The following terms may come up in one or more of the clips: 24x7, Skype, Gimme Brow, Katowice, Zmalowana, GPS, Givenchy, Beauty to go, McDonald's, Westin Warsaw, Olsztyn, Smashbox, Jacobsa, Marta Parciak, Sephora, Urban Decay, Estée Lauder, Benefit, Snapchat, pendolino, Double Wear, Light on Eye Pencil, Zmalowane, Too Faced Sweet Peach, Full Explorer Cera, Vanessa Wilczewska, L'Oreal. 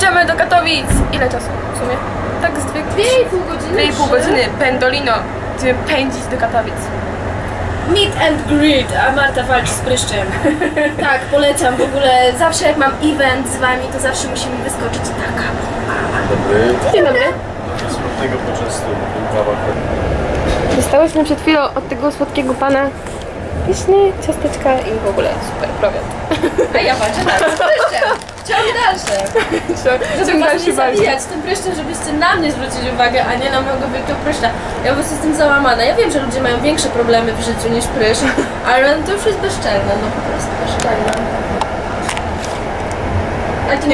Jedziemy do Katowic! Ile czasu w sumie? Tak z 2,5 godziny pendolino. Będziemy pędzić do Katowic. Meet and greet, a Marta walczy z pryszczem. Tak, polecam w ogóle. Zawsze jak mam event z wami, to zawsze musimy wyskoczyć taka. Dzień dobry. Słodkiego poczęstu. Dostałyśmy przed chwilą od tego słodkiego pana pyszne ciasteczka i w ogóle super prowiant. A ja walczę tak z pryszczem. Chciałam dalsze. Żeby was nie zabijać tym pryszczem, żebyście na mnie zwrócili uwagę, a nie na mojego wielkiego pryszcza. Ja po prostu jestem załamana. Ja wiem, że ludzie mają większe problemy w życiu niż pryszcz, ale to już jest bezczelne, no po prostu bezczelne.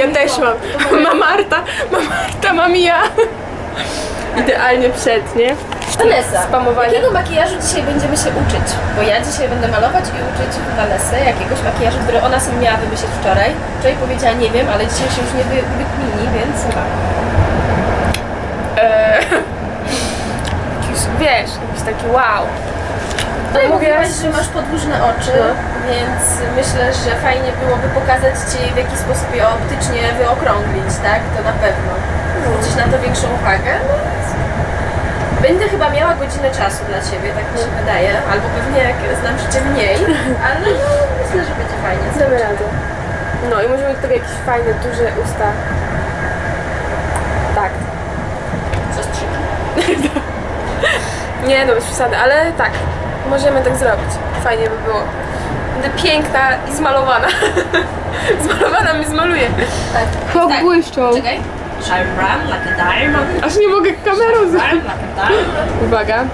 Ja też mam. Ma Marta, mam i ja. Idealnie przed, nie? Vanessa, jakiego makijażu dzisiaj będziemy się uczyć? Bo ja dzisiaj będę malować i uczyć Vanessę jakiegoś makijażu, który ona sobie miała wymyślić wczoraj. Wczoraj powiedziała nie wiem, ale dzisiaj się już nie wykmini, więc chyba. Wiesz, jakiś taki wow. Tutaj mówiłaś, że masz podłużne oczy, więc myślę, że fajnie byłoby pokazać ci, w jaki sposób je optycznie wyokrąglić, tak? To na pewno. Zwrócić na to większą uwagę. Będę chyba miała godzinę czasu dla ciebie, tak mi się wydaje. Albo pewnie jak znam życie mniej, ale no, myślę, że będzie fajnie. Damy radę. No i możemy tutaj jakieś fajne, duże usta. Tak. Zastrzyki. Nie, no bez przesady, ale tak. Możemy tak zrobić. Fajnie by było. Będę piękna i zmalowana. Zmalowana mnie zmaluje. Tak. Chyba tak. Błyszczą. Czekaj. Aż nie mogę kamerą zrobić. Uwaga.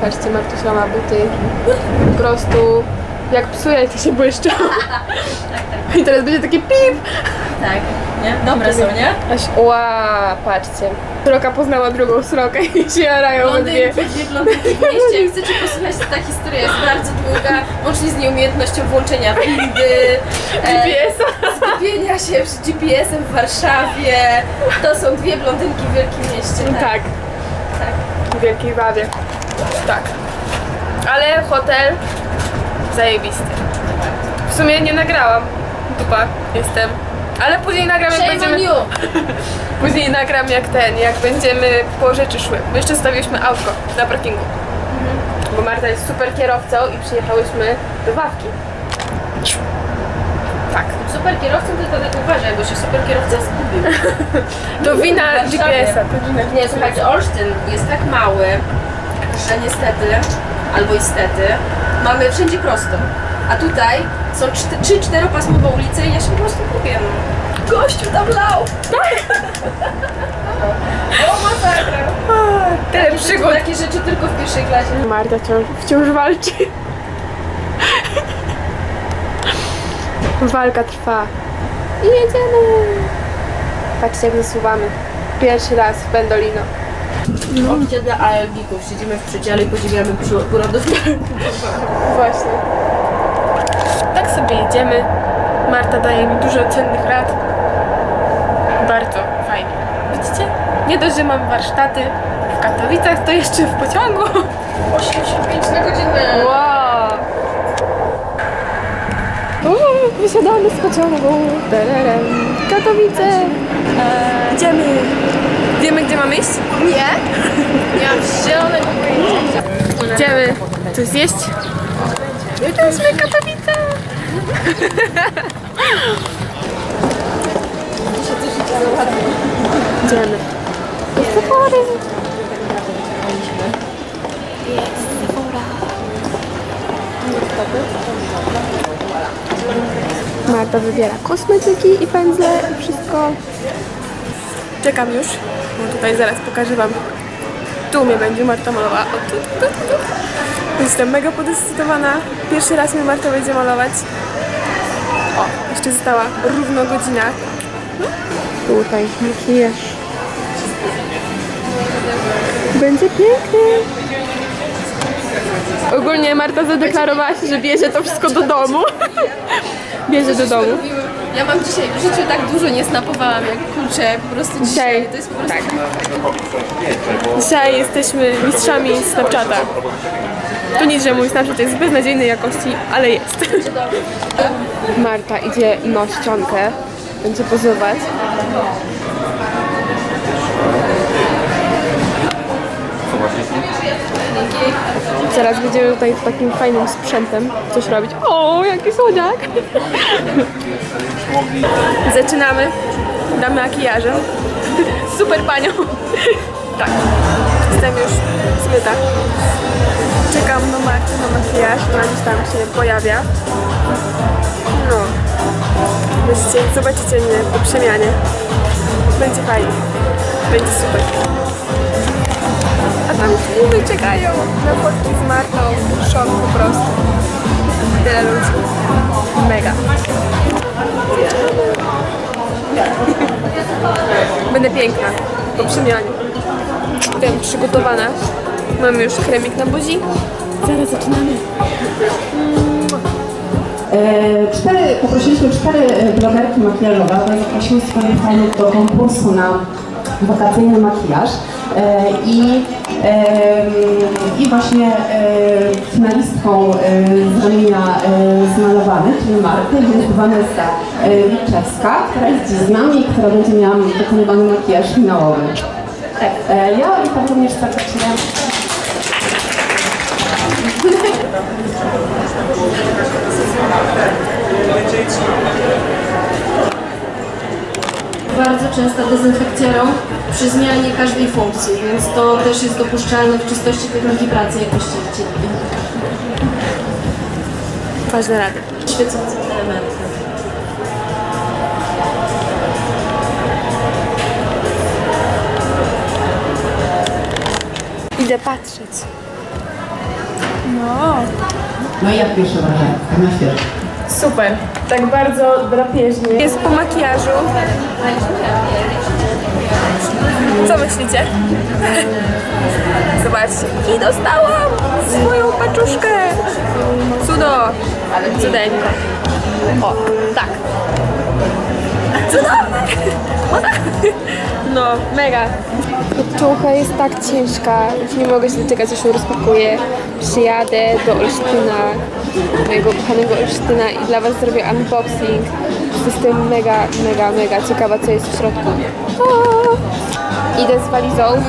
Patrzcie, Martusia ma buty. Po prostu jak psuje i to się błyszczą. Tak. I teraz będzie takie pip. Tak. Nie? Dobre są, nie? Aż, ła, patrzcie. Sroka poznała drugą srokę i się jarają obie. Blondynki w mieście. Jak chcecie posłuchać, to ta historia jest bardzo długa. Łącznie z nieumiejętnością włączenia windy, GPS-a. Zgubienia się z GPS-em w Warszawie. To są dwie blondynki w wielkim mieście. Tak. W wielkiej Wawie. Tak. Ale hotel zajebisty. W sumie nie nagrałam. Dupa jestem. Ale później nagram, jak będziemy... Później nagram jak będziemy po rzeczy szły. My jeszcze stawiłyśmy autko na parkingu. Bo Marta jest super kierowcą i przyjechałyśmy do Wawki. Tak. Super kierowcą tylko tak uważaj, bo się super kierowca zgubił. To wina GPS-a. Nie, słuchajcie, Olsztyn jest tak mały, że niestety, albo istety, mamy wszędzie prosto. A tutaj są 3-4-pasmowe ulice i ja się po prostu gubię. Gościu tam lał! Tak! O, masakra! Tyle przygód! Takie rzeczy tylko w pierwszej klasie. Marta wciąż walczy. Walka trwa. I jedziemy! Patrzcie, jak zasuwamy. Pierwszy raz w pendolino. W opcie dla alergików siedzimy w przedziale i podziwiamy przyrodów. Właśnie. Tak sobie jedziemy. Marta daje mi dużo cennych rad. Bardzo fajnie. Widzicie? Nie dość, że mam warsztaty w Katowicach, to jeszcze w pociągu. 85 na godzinę. Wow. Wysiadamy z pociągu. Katowice. Idziemy. Wiemy, gdzie mamy iść? Nie. Ja mam zielonego pojęcia. Idziemy coś zjeść. Jesteśmy Katowice! Idziemy. Do Sephory! Jest Sephora! Marta wybiera kosmetyki i pędzle i wszystko. Czekam już, bo tutaj zaraz pokażę wam. Tu mnie będzie Marta malowała. O, tu. Jestem mega podekscytowana. Pierwszy raz mnie Marta będzie malować. O, jeszcze została równo godzina. Tutaj makijaż. Będzie pięknie. Ogólnie Marta zadeklarowała się, że bierze to wszystko do domu. Bierze do domu. Ja mam dzisiaj w życiu tak dużo nie snapowałam, jak kurczę, po prostu dzisiaj to jest po prostu... Tak. Dzisiaj jesteśmy mistrzami Snapchata. To nic, że mój Snapchat jest beznadziejnej jakości, ale jest. Marta idzie na ściankę. będzie pozować. Zaraz będziemy tutaj takim fajnym sprzętem coś robić. O, jaki słodziak! Zaczynamy. Damy makijażem. Super panią. Tak. Jestem już zmyta. Czekam na Martę na makijaż, która już tam się pojawia. No. Zobaczycie mnie po przemianie. Będzie fajnie. Będzie super. A tam tłumy czekają na fotki z Martą. Szok po prostu. Tyle ludzi. Mega. Będę piękna. Po przemianie. Jestem przygotowana. Mamy już kremik na buzi. Zaraz zaczynamy. Poprosiliśmy 4 blogerki makijażowe, zaprosiliśmy swoich panów do konkursu na wakacyjny makijaż i właśnie finalistką z ramienia Zmalowanych, czyli Marty, jest Vanessa Wilczewska, która jest dziś z nami i która będzie miała wykonywany makijaż finałowy. Tak. Ja witam również serdecznie. Bardzo częsta dezynfekcja rąk przy zmianie każdej funkcji, więc to też jest dopuszczalne w czystości techniki pracy jakości. Ważne rady. Świecące elementy. Idę patrzeć. No. No i jak pierwsze wrażenie? Na świeżo. Super, tak bardzo drapieżnie. Jest po makijażu. Co myślicie? Zobaczcie. I dostałam swoją paczuszkę. Cudo. Cudeńko. O, tak. Cudowne. O tak. No, mega. Paczułka jest tak ciężka, już nie mogę się doczekać, aż się rozpakuję. Przyjadę do Olsztyna, mojego kochanego Olsztyna i dla was zrobię unboxing. Jestem mega ciekawa, co jest w środku. Idę z walizą.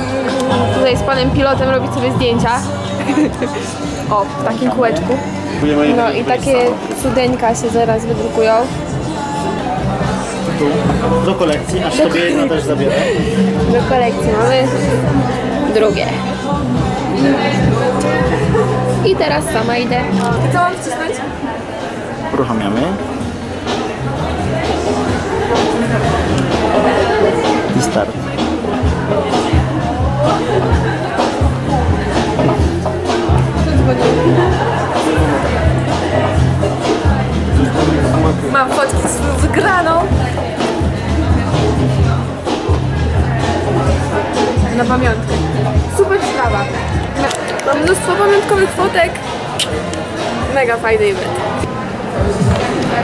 Tutaj z panem pilotem robić sobie zdjęcia. O, w takim kółeczku. No i takie cudeńka się zaraz wydrukują. Do kolekcji, aż sobie jedno też zabierę. Do kolekcji mamy drugie. I teraz sama idę. Co mam wcisnąć? Uruchamiamy. I start. Mam fotki z wygraną. Na pamiątkę. Super sprawa. Mam mnóstwo pamiątkowych fotek. Mega fajny event.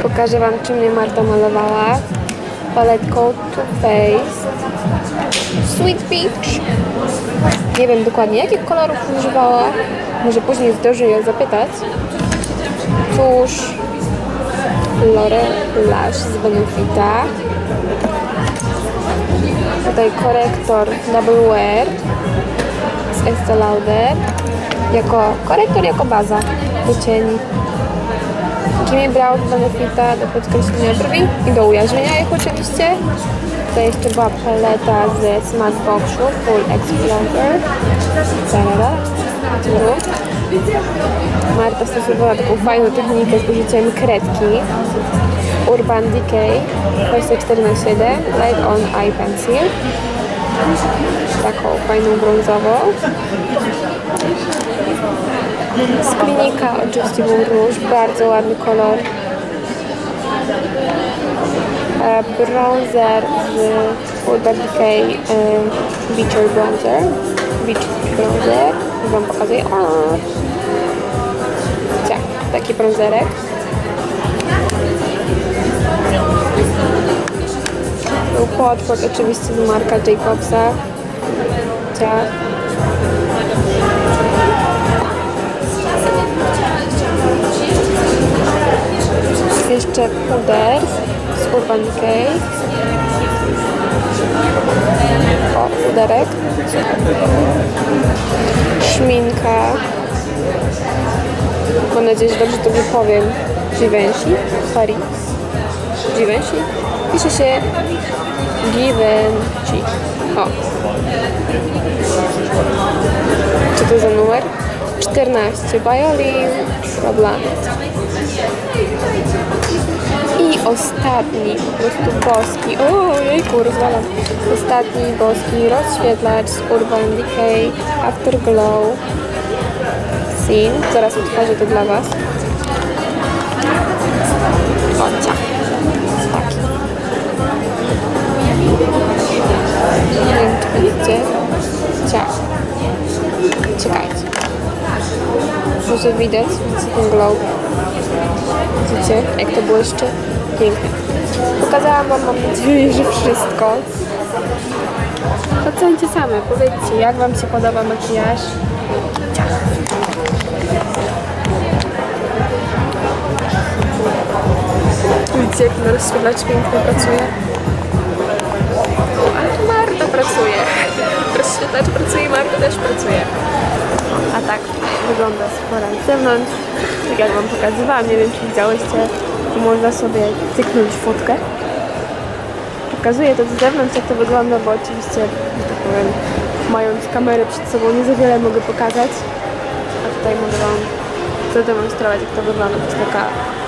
Pokażę wam, czym mnie Marta malowała. Paletką Too Faced Sweet Peach. Nie wiem dokładnie, jakich kolorów używała. Może później zdążę ją zapytać. Tusz L'Oreal Lash z Benefita. Tutaj korektor Double Wear z Estée Lauder. Jako korektor, jako baza do cieni. Gimme Brow z Benefita do podkreślenia brwi i do ujarzmienia ich oczywiście. Tutaj jeszcze była paleta ze Smashboxu Full Explorer Cera. Marta stosowała taką fajną technikę z użyciem kredki. Urban Decay 24x7 Light on Eye Pencil. Taką fajną brązową. Sklinika oczywiście był róż, bardzo ładny kolor. Bronzer z Urban Decay Beach Bronzer. Wam pokazuję. Tak, taki brązerek. Był podpór oczywiście z marka Jacobsa. Ciach. Jeszcze puder z Urban Decay. O, uderek. Szminka. Mam nadzieję, że dobrze to wypowiem. Givenchy. Paris. Givenchy. Pisze się Givenchy. O. Co to za numer? 14. Violin. Problemet. I ostatni, po prostu boski. O, jejku, rozwalam. Ostatni boski rozświetlacz z Urban Decay Afterglow Scene. Zaraz otworzę to dla Was. Chodźcie. Taki. Nie wiem, czy widzicie. Ciach. Czekajcie. Może widać, widzicie ten glow. Widzicie, jak to było jeszcze piękne. Pokazałam Wam, mam nadzieję, że wszystko. Ocencie same, powiedzcie, jak Wam się podoba makijaż. Ciach. Widzicie, jak ten rozświetlacz pięknie pracuje. Ale tu Marta pracuje. Rozświetlacz pracuje, Marta też pracuje. A tak wygląda Sephora z zewnątrz. Tak jak Wam pokazywałam, nie wiem, czy widziałyście, to można sobie cyknąć fotkę. Pokazuję to z zewnątrz, jak to wygląda, bo oczywiście, że tak powiem, mając kamerę przed sobą, nie za wiele mogę pokazać. A tutaj mogę Wam zademonstrować, jak to wygląda. To jest taka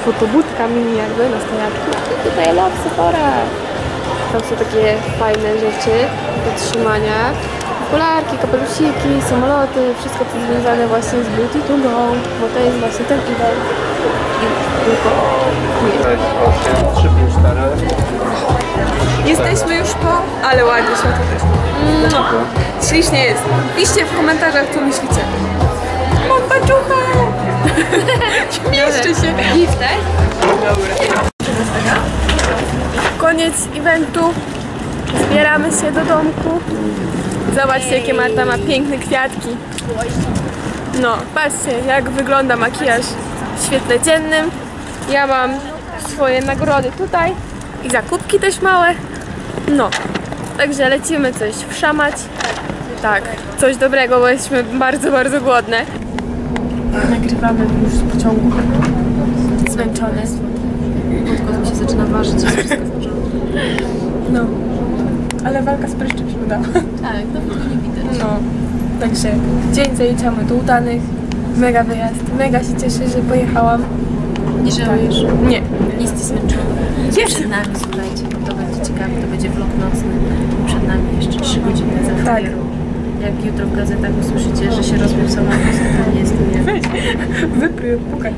fotobudka mini jakby na stojadku. I tutaj love Sephora. Tam są takie fajne rzeczy do trzymania. Okularki, kapelusiki, samoloty, wszystko to związane właśnie z Beauty to go, bo to jest właśnie ten event. Jesteśmy już po, ale ładnie światło też. No, ślicznie jest. Piszcie w komentarzach, co myślicie. Mam paczuchę! Mieszczy się. Gift, tak? Dobra. Koniec eventu. Zbieramy się do domku. Zobaczcie, jakie Marta ma piękne kwiatki. No, patrzcie, jak wygląda makijaż w świetle dziennym. Ja mam swoje nagrody tutaj i zakupki też małe. No, także lecimy coś wszamać. Tak, coś dobrego, bo jesteśmy bardzo, bardzo głodne. Nagrywamy już z pociągu. Zmęczone. Tylko mi się zaczyna ważyć, jest wszystko w porządku. No. Ale walka z pryszczem się udała. Tak, no to nie widać. No, także dzień zaliczamy do udanych. Mega wyjazd. Mega się cieszę, że pojechałam. Nie żałujesz? Nie. Nic nie zmęczyło. Przed nami, słuchajcie, bo to będzie ciekawe, to będzie vlog nocny. Przed nami jeszcze 3 godziny zachodu. Jak jutro w gazetach usłyszycie, że się rozbił samochód, to nie jest to nie. Weź, wypryj, pukaj.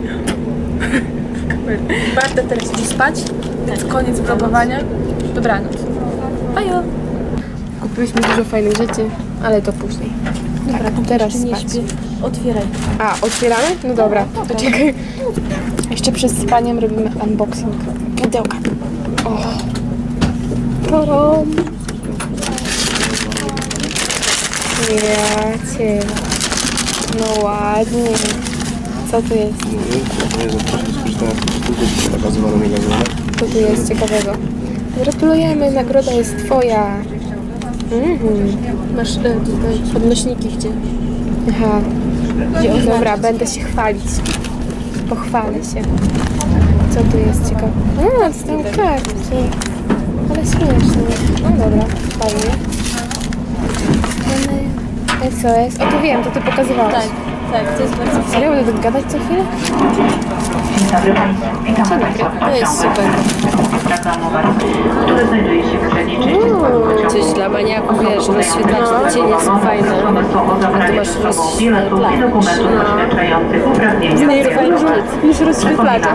Warto teraz nie spać, więc koniec vlogowania. Dobranoc. Ajo. Kupiliśmy dużo fajnych rzeczy, ale to później. Dobra, tak, teraz nie śpię. Otwieraj. A, otwieramy? No dobra, to czekaj. Jeszcze przed spaniem robimy unboxing. Pudełka. O. Taram. Wiecie. No ładnie. Co tu jest? Co tu jest ciekawego? Gratulujemy, nagroda jest Twoja. Masz tutaj podnośniki gdzie? Aha. Gdzie dobra, będę się chwalić. Pochwalę się. Co tu jest ciekawe? A, to tam kartki. Ale śmiesznie. No dobra, fajnie. Co jest? O, to wiem, to Ty pokazywałaś. Tak, tak, to jest bardzo fajne. Ja będę gadać co chwilę? To jest super. Coś dla maniaków, wiesz, rozświetlacze no. Cienie są fajne. A ty masz rozświetlacz. Nie jest fajny niż rozświetlacze.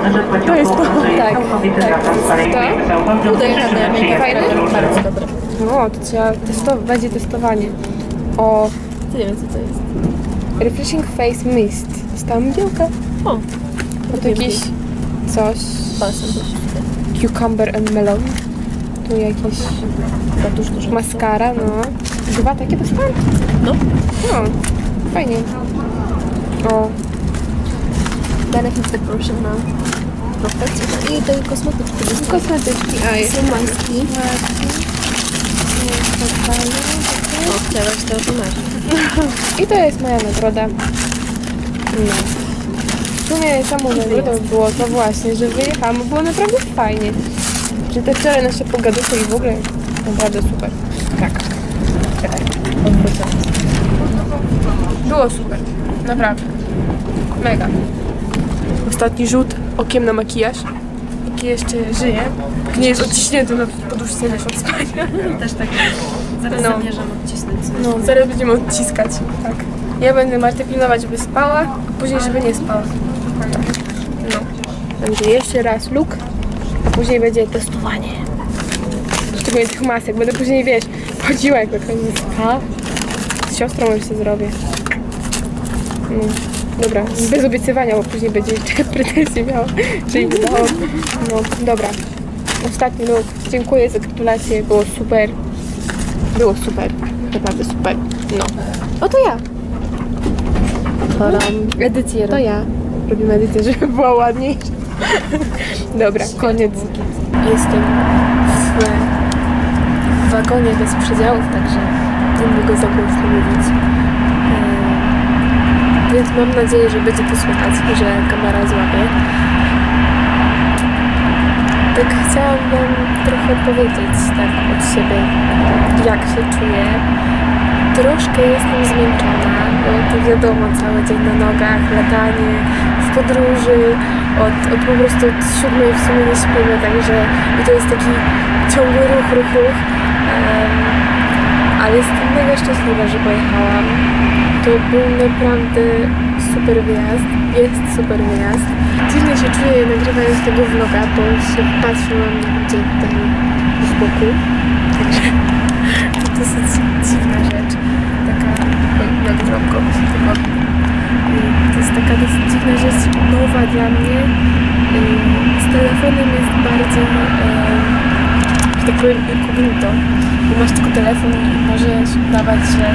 To jest to. Tak, tak. To? Tutaj fajne. Fajne? Bardzo dobre. No, to trzeba testować, będzie testowanie. O... Nie wiem, co to jest. Refreshing Face Mist. Dostałam mgiełkę. O. A tu jakieś coś. Cucumber and melon. Tu jakieś maskara, no. Dwa takie dostałam? No. No, fajnie. O. Benefit proszę, no. I tej kosmetyczki. Kosmetyczki, a jest maski. To tu masz. I to jest moja nagroda. No. W sumie samą nagrodą było to właśnie, że wyjechałam, było naprawdę fajnie. Czy te wczoraj nasze pogaduchy i w ogóle naprawdę super. Tak. Czekaj, odwrócę. Było super, naprawdę. Mega. Ostatni rzut okiem na makijaż, jaki jeszcze żyje. Nie jest odciśnięty na poduszce nasz od spania. Też tak. Zaraz zamierzam odcisnąć sobie. No, zaraz będziemy odciskać, tak. Ja będę Martę pilnować, żeby spała, a później, żeby nie spała. No. Będzie jeszcze raz look, a później będzie testowanie. Szczególnie tych masek. Będę później, wiesz, chodziła jak będzie spała. Z siostrą już się zrobię. No. Dobra, bez obiecywania, bo później będzie jeszcze pretensje miała. Czyli no, dobra. Ostatni look. Dziękuję za gratulacje. Było super. Było super. Naprawdę super. No. O, to ja. Edycję. To ja. Robimy edycję, żeby była ładniejsza. Dobra, koniec. Jestem w wagonie bez przedziałów, także nie mogę zakończyć mówić. Więc mam nadzieję, że będzie to słychać, że kamera złapie. Tak chciałam wam trochę powiedzieć tak od siebie, jak się czuję. Troszkę jestem zmęczona, bo to wiadomo, cały dzień na nogach, latanie, w podróży, od po prostu od 7 w sumie nie śpimy, także i to jest taki ciągły ruch, ale jestem mega szczęśliwa, że pojechałam. To był naprawdę super wyjazd, jest super wyjazd. Dziwnie się czuję nagrywając tego vloga, bo się patrzyłam gdzie tam z boku, także to dosyć dziwna rzecz. To jest taka dosyć dziwna rzecz, nowa dla mnie. Z telefonem jest bardziej, tak powiem, inkognito, bo masz tylko telefon i możesz udawać, że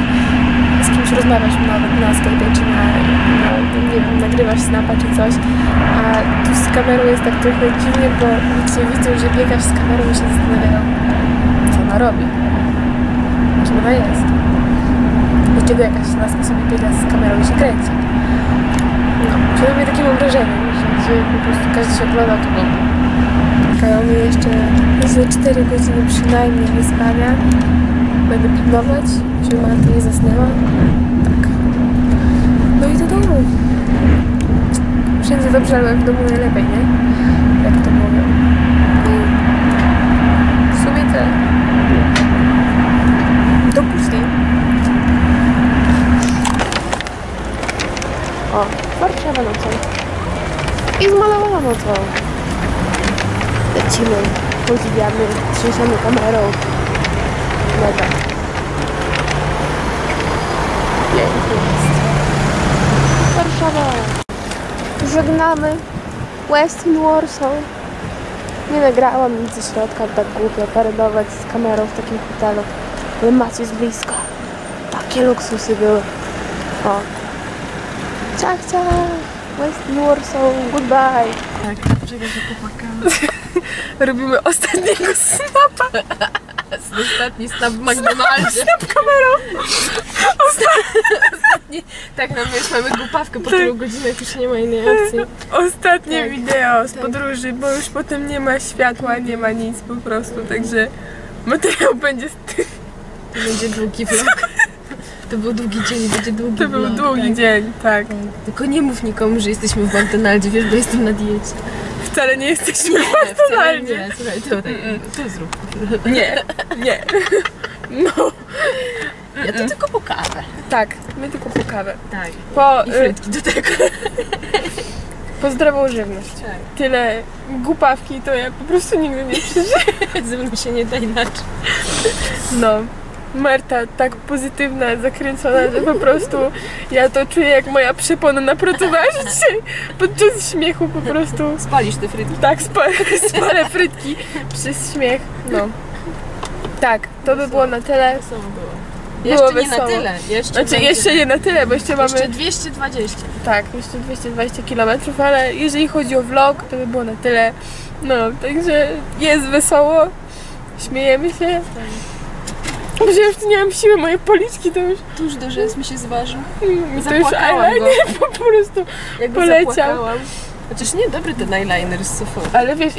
z kimś rozmawiasz nawet na Skype, czy nie wiem, nagrywasz snapa czy coś, a tu z kamerą jest tak trochę dziwnie, bo jak się widzą, że biegasz z kamerą i się zastanawiają, co ona robi, czy ona jest. Dlaczego jakaś laska sobie biega z kamerą i się kręci? No, przynajmniej takie mam wrażenie, że po prostu każdy się ogląda od oglądu. Czekamy jeszcze ze 4 godziny przynajmniej wyspania. Będę pilnować, żeby Marta nie zasnęła. Tak. No i do domu. Wszędzie dobrze, ale w domu najlepiej, nie? Jak to mówią. I w sumie tyle. Do później. O, Warszawa nocą. I Zmalowana nocą. Lecimy, podziwiamy, trzęsiemy kamerą. Mega. Pięknie jest. Warszawa. Żegnamy Westin Warsaw. Nie nagrałam nic ze środka, tak głupio paradować z kamerą w takim hotelu. Ale macie z bliska. Takie luksusy były. O. Ciach, ciach! Westin Warsaw, goodbye! Tak, czekaj, że popłakamy. Robimy ostatniego snapa! Ostatni snap w McDonaldzie. Snap kamerą! Ostatni... Tak, no my już mamy głupawkę po tylu godzinach, już nie ma innej opcji. Ostatnie wideo z podróży, bo już potem nie ma światła, nie ma nic po prostu, także materiał będzie z tym. Będzie długi vlog. To był długi dzień, będzie długi vlog. To był długi dzień, tak. Tylko nie mów nikomu, że jesteśmy w McDonaldzie, wiesz, bo jestem na diecie. Wcale nie jesteśmy w McDonaldzie. Nie, słuchaj, to zrób. Nie. No. Ja to tylko po kawę. Tak, my tylko po kawę. Tak. I frytki do tego. Po zdrową żywność. Tak. Tyle głupawki, to ja po prostu nigdy nie przeżyję. Ze mną się nie da inaczej. No. Marta tak pozytywna, zakręcona, że po prostu ja to czuję, jak moja przepona napracowała się dzisiaj podczas śmiechu po prostu. Spalisz te frytki? Tak, spalę frytki przez śmiech. No. Tak, to by było na tyle. Jeszcze nie na tyle. Jeszcze nie na tyle, bo jeszcze mamy... Jeszcze 220. Tak, jeszcze 220 km, ale jeżeli chodzi o vlog, to by było na tyle. No, także jest wesoło. Śmiejemy się. Bo ja już nie mam siły, moje policzki to już... Tuż dużo jest, mi się zważył. To już eyeliner po prostu poleciał. Chociaż nie dobry ten eyeliner z Sephory. Ale wiesz,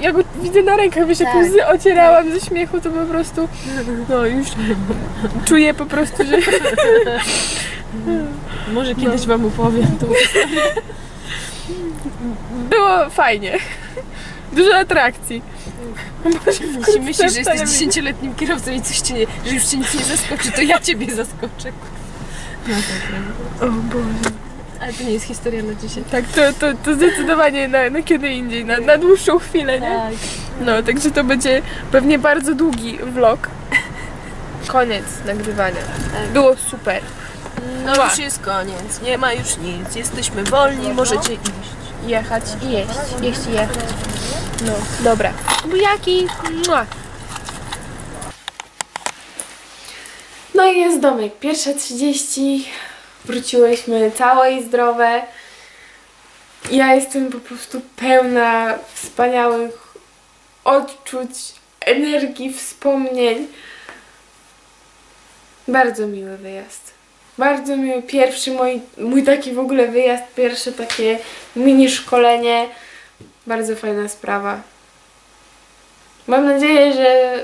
ja go widzę na rękach, wiesz, tak, jak łzy ocierałam ze śmiechu, to po prostu... No już czuję po prostu, że... Może kiedyś wam opowiem tą historię. Było fajnie. Dużo atrakcji. Jeśli myślisz, że jesteś 10-letnim kierowcą i coś że już cię nic nie zaskoczy, to ja ciebie zaskoczę. No tak. O Boże. Ale to nie jest historia na dzisiaj. Tak, to zdecydowanie na kiedy indziej, na dłuższą chwilę, nie? Tak. No, także to będzie pewnie bardzo długi vlog. Koniec nagrywania. Tak. Było super. No już jest koniec, nie ma już nic. Jesteśmy wolni, możecie iść. Jechać i jeść. Jeść i jechać. No, dobra. Bujaki! Mua. No i jest domek. 1:30. Wróciłyśmy całe i zdrowe. Ja jestem po prostu pełna wspaniałych odczuć, energii, wspomnień. Bardzo miły wyjazd. Bardzo miły pierwszy mój taki w ogóle wyjazd, pierwsze takie mini szkolenie. Bardzo fajna sprawa. Mam nadzieję, że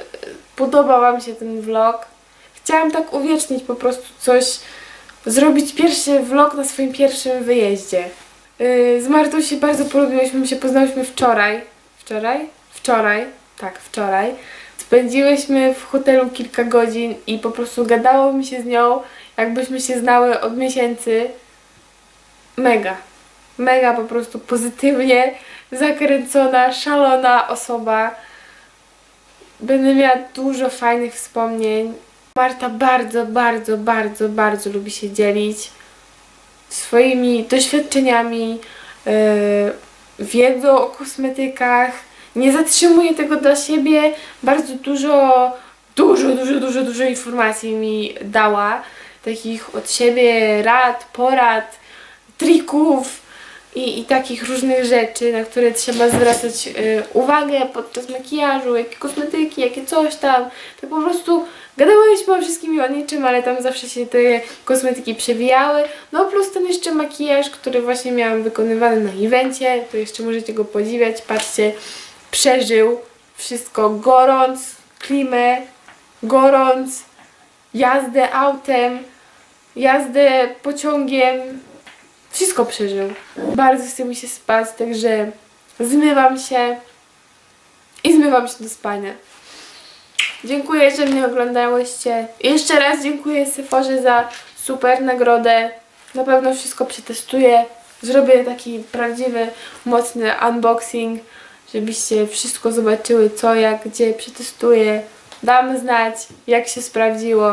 podobał wam się ten vlog. Chciałam tak uwiecznić po prostu coś, zrobić pierwszy vlog na swoim pierwszym wyjeździe. Z Martą się bardzo polubiłyśmy, my się poznałyśmy wczoraj. Wczoraj? Wczoraj. Tak, wczoraj. Spędziłyśmy w hotelu kilka godzin i po prostu gadało mi się z nią, jakbyśmy się znały od miesięcy. Mega. Mega po prostu pozytywnie zakręcona, szalona osoba. Będę miała dużo fajnych wspomnień. Marta bardzo, bardzo, bardzo, bardzo lubi się dzielić swoimi doświadczeniami, wiedzą o kosmetykach, nie zatrzymuje tego dla siebie, bardzo dużo informacji mi dała, takich od siebie rad, porad, trików i takich różnych rzeczy, na które trzeba zwracać uwagę podczas makijażu, jakie kosmetyki, jakie coś tam, tak po prostu gadałyśmy o wszystkim i o niczym, ale tam zawsze się te kosmetyki przewijały. No plus ten jeszcze makijaż, który właśnie miałam wykonywany na evencie, to jeszcze możecie go podziwiać, patrzcie, przeżył wszystko, gorąc, klimę, gorąc, jazdę autem, jazdę pociągiem, wszystko przeżył. Bardzo chce mi się spać, także zmywam się i zmywam się do spania. Dziękuję, że mnie oglądałyście. Jeszcze raz dziękuję Sephorze za super nagrodę. Na pewno wszystko przetestuję. Zrobię taki prawdziwy, mocny unboxing, żebyście wszystko zobaczyły, co, jak, gdzie przetestuję. Dam znać, jak się sprawdziło.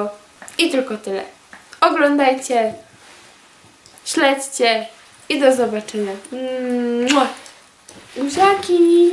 I tylko tyle. Oglądajcie, śledźcie i do zobaczenia. Buziaki!